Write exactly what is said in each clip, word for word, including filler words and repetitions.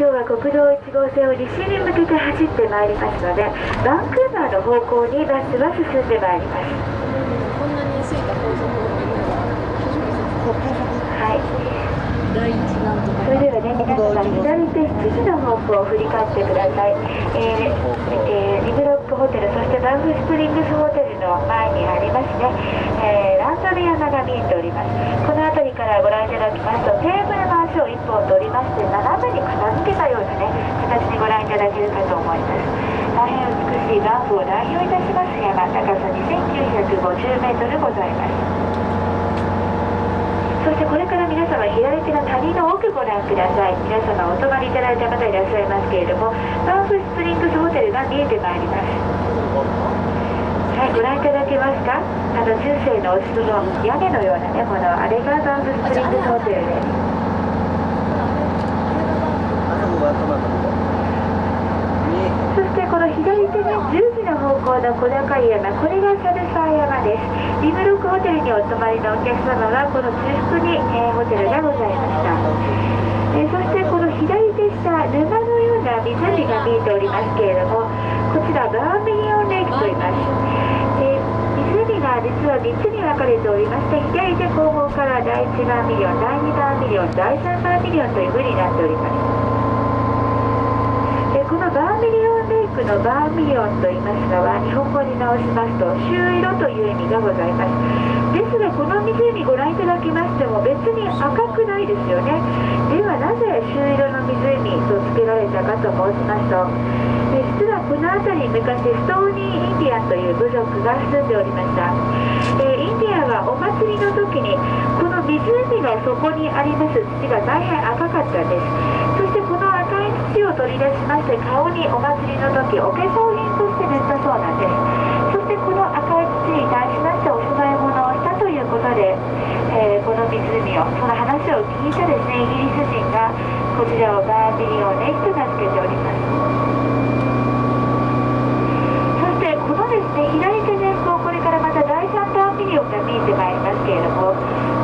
今日は国道いち号線を西に向けて走ってまいりますので、バンクーバーの方向にバスは進んでまいります。こんなに急いだ高速道路にはいそれではね、皆様左手しちじの方向を振り返ってください。えーえー、リブロックホテル、そしてバンクスプリングスホテルの前にありますね、えー、ランドの山が見えております。この辺りからご覧いただきますと、テーブルの足をいっぽん取りまして斜めに片付けたようなね形でご覧いただけるかと思います。大変美しいバンクを代表いたします山、高さ にせんきゅうひゃくごじゅうメートルございます。そしてこれから皆様、左手の谷の奥ご覧ください。皆様お泊まりいただいた方いらっしゃいますけれども、バンフスプリングスホテルが見えてまいります。はい、ご覧いただけますか。あの中世のお城の屋根のようなね、このあれがバンフスプリングスホテルです。そしてこの左手のじゅうじの方向の小高い山、これがサルサー山です。リブロックホテルにお泊まりのお客様はこの中腹に、えー、ホテルがございました。えー、そしてこの左手下、沼のような湖が見えておりますけれども、こちらバーミニオンレイクと言います。えー、湖が実はみっつに分かれておりまして、左手後方からだいいちバーミニオン、だいにバーミニオン、だいさんバーミニオンという風になっております。えー、このバーミニオンのバーミリオンと言いますのは、日本語に直しますと朱色という意味がございます。ですがこの湖ご覧いただきましても別に赤くないですよね。ではなぜ朱色の湖と付けられたかと申しますと、実はこの辺り昔ストーニーインディアンという部族が住んでおりました。えー、インディアンはお祭りの時にこの湖の底にあります土が大変赤かったんです。そしてこの土を取り出しまして、顔にお祭りの時お化粧品として塗ったそうなんです。そしてこの赤い土に対しましてお供え物をしたということで、えー、この湖を、その話を聞いたですねイギリス人がこちらをバーミリオンレイクと名付けております。そしてこのですね左手前方、これからまただいさんバーミリオンが見えてまいりますけれども、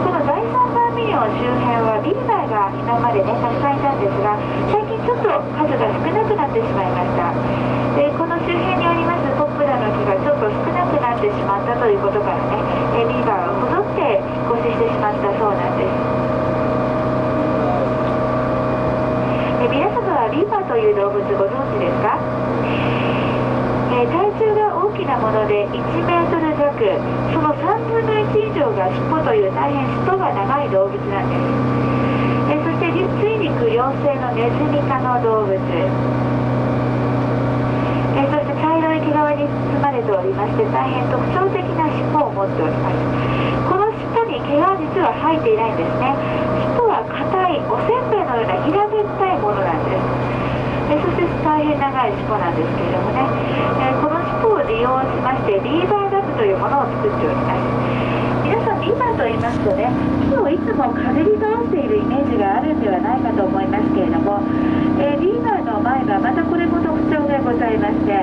このだいさんバーミリオン周辺はビルバーが今までねたくさんいたんですが、最近ちょっと数が少なくなってしまいました。えー、この周辺にありますポプラの木がちょっと少なくなってしまったということからね、えー、ビーバーをこぞって固執してしまったそうなんです。えー、皆様はビーバーという動物ご存知ですか。えー、体重が大きなものでいちメートル弱、そのさんぶんのいち以上が尻尾という大変尻尾が長い動物なんです。ついに苦行性のネズミ科の動物、えー、そして茶色い毛皮に包まれておりまして、大変特徴的な尻尾を持っております。この尻尾に毛が実は生えていないんですね。尻尾は硬いおせんべいのような平べったいものなんです。えー、そして大変長い尻尾なんですけれどもね、えー、この尻尾を利用しましてビーバーダムというものを作っております。皆さん、ビーバーと言いますとね、木をいつもかぶり倒しているイメージがあるんではないかと思いますけれども、えー、ビーバーの前はまたこれも特徴がございまして、え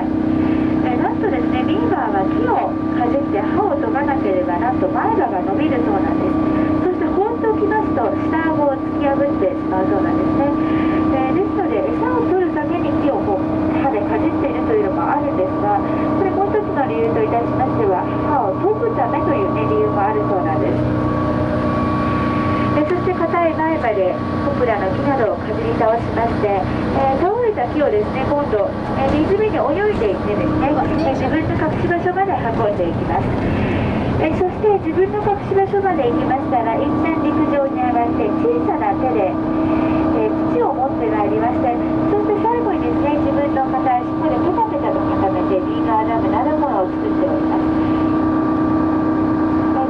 ー、なんとですね、ビーバーは木をかじって歯を研がなければ、なんと前歯が伸びるそうなんです。そして放っておきますと下顎を突き破ってしまうそうなんですね。えー、ですので餌を取るために木をこう歯でかじっているというのもあるんですが、これもう一つの理由といたしましては、歯を研ぐためというね理由もあるそうなんです。でそして硬い前歯でポプラの木などをかじり倒しまして、えー、倒れた木をですね今度、えー、水辺に泳いでいってですね、えー、自分の隠し場所まで運んでいきます。えー、そして自分の隠し場所まで行きましたら、一旦陸上に上がって小さな手で、えー、土を持ってまいりまして、そして最後にですね自分の硬い尻尾でペタペタと固めてビーガーダムなるものを作っております。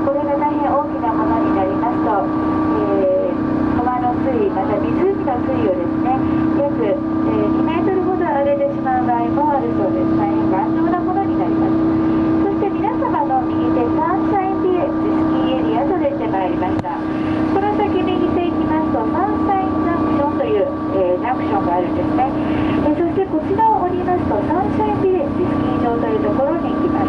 これが大変大きなものになりますと、えー、川の水位、また湖の水位をですね約、えー、にメートルほど上げてしまう場合もあるそうです。大変頑丈なものになります。そして皆様の右手、サンシャインビレッジスキーエリアと出てまいりました。この先右手行きますとサンシャインジャンクションという、えー、ジャンクションがあるんですね。えー、そしてこちらを降りますとサンシャインビレッジスキー場というところに行きます。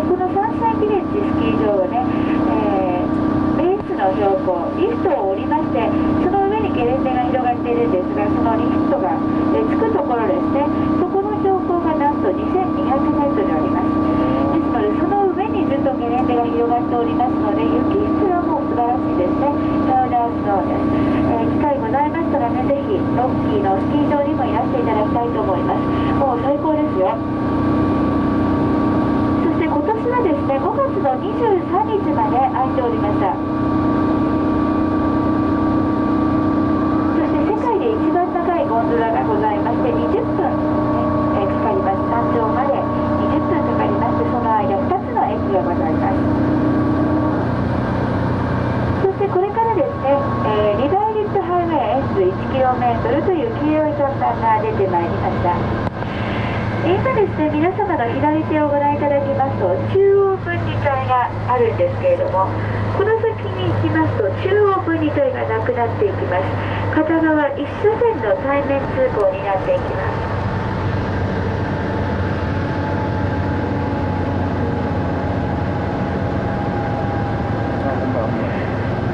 このサンシャインビレッジスキー場はね、えー、ベースの標高、リフトを降りまして、その上にゲレンデが広がっっているんですが、そのリフトがえつくところですね、そこの標高がなんとにせんにひゃくメートルあります。ですので、その上にずっとゲレンデが広がっておりますので、雪質はもう素晴らしいですね。パウダースノーです、えー、機会ございましたらね、ぜひロッキーのスキー場にもいらしていただきたいと思います。もう最高ですよ。今年はですね、ごがつのにじゅうさんにちまで開いておりました。そして世界で一番高いゴンドラがございまして、にじゅっぷん、ね、えかかります。山頂までにじゅっぷんかかりまして、その間ふたつの駅がございます。そしてこれからですね、えー、リダイリットハイウェイ エスいちキロメートル という黄色い看板が出てまいりました。今ですね、皆様の左手をご覧いただきますと、中央分離帯があるんですけれども、この先に行きますと中央分離帯がなくなっていきます。片側いっ車線の対面通行になっていきます。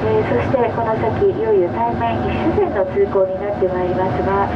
えー、そしてこの先いよいよ対面いっ車線の通行になってまいりますが。